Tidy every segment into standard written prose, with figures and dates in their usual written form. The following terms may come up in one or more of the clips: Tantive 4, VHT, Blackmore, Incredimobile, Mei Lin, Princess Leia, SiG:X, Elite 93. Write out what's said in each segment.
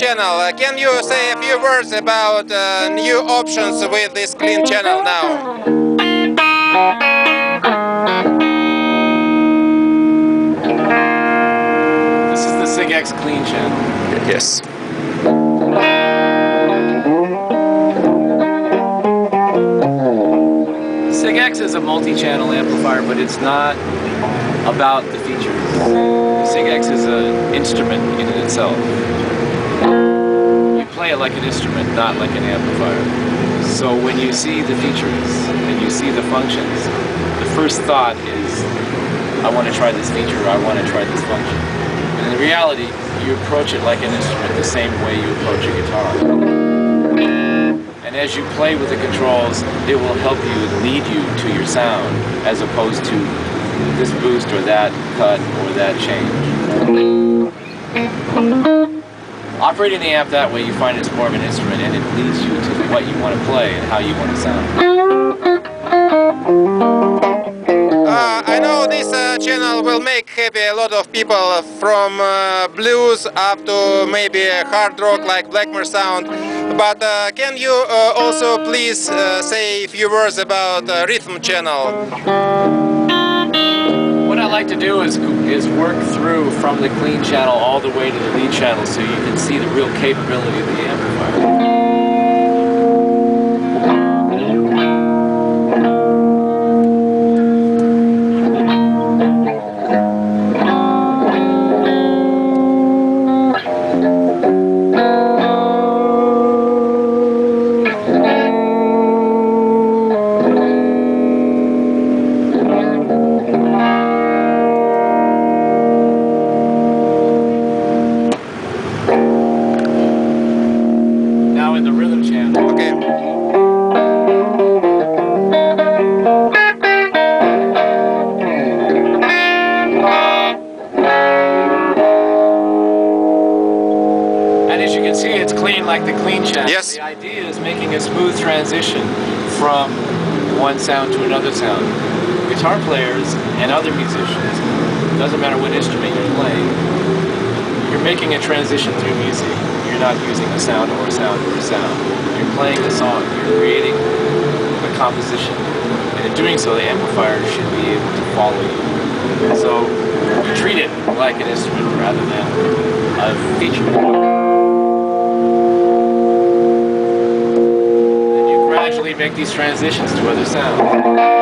channel. Can you say a few words about new options with this clean channel now? SiG:X clean channel. Yes. SiG:X is a multi-channel amplifier, but it's not about the features. SiG:X is an instrument in itself. You play it like an instrument, not like an amplifier. So when you see the features and you see the functions, the first thought is, I want to try this feature, or I want to try this function. In reality, you approach it like an instrument the same way you approach a guitar. And as you play with the controls, it will help you lead you to your sound, as opposed to this boost or that cut or that change. Operating the amp that way, you find it's more of an instrument and it leads you to what you want to play and how you want to sound. I know this channel will make happy a lot of people, from blues up to maybe hard rock like Blackmore sound. But can you also please say a few words about rhythm channel? What I like to do is work through from the clean channel all the way to the lead channel, so you can see the real capability of the amplifier. Like the clean channel. Yes. The idea is making a smooth transition from one sound to another sound. Guitar players and other musicians, doesn't matter what instrument you're playing, you're making a transition through music. You're not using a sound or a sound or a sound. You're playing a song. You're creating a composition. And in doing so, the amplifier should be able to follow you. So you treat it like an instrument rather than a feature. Make these transitions to other sounds.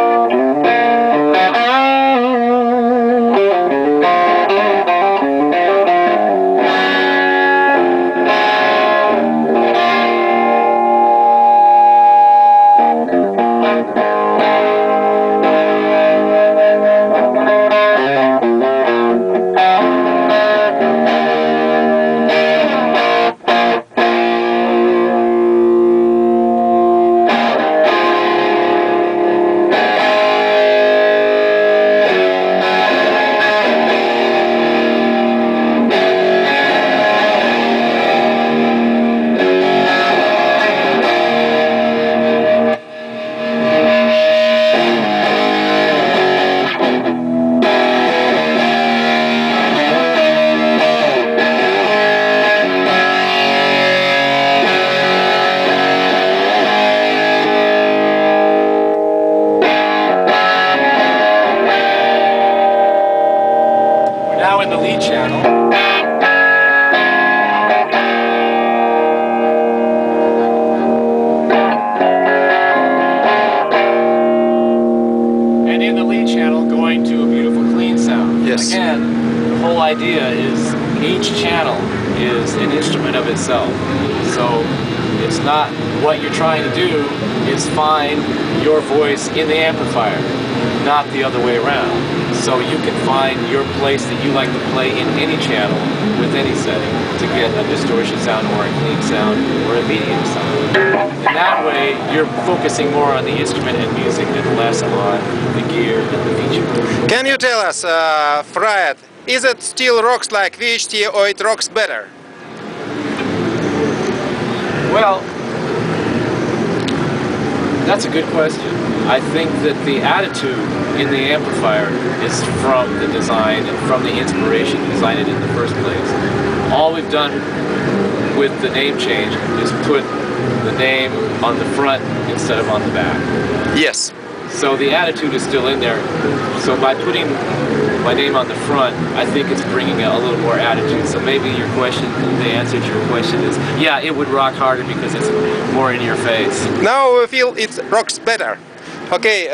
In the lead channel. And in the lead channel, going to a beautiful clean sound. Yes. Again, the whole idea is each channel is an instrument of itself. So it's not what you're trying to do, it's find your voice in the amplifier, not the other way around. So you can find your place that you like to play in any channel with any setting to get a distortion sound or a clean sound or a medium sound. And that way you're focusing more on the instrument and music and less on the gear and the feature. Can you tell us, Fred, is it still rocks like VHT or it rocks better? Well, that's a good question. I think that the attitude in the amplifier is from the design and from the inspiration to design it in the first place. All we've done with the name change is put the name on the front instead of on the back. Yes. So the attitude is still in there. So by putting my name on the front, I think it's bringing out a little more attitude. So maybe your question, the answer to your question is, yeah, it would rock harder because it's more in your face. Now we feel it rocks better. Okay,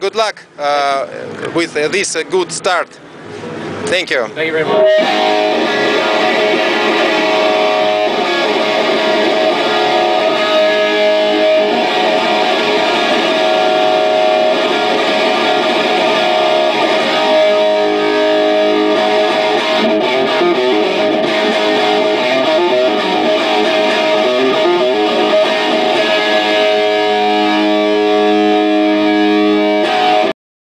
good luck with this good start. Thank you. Thank you very much.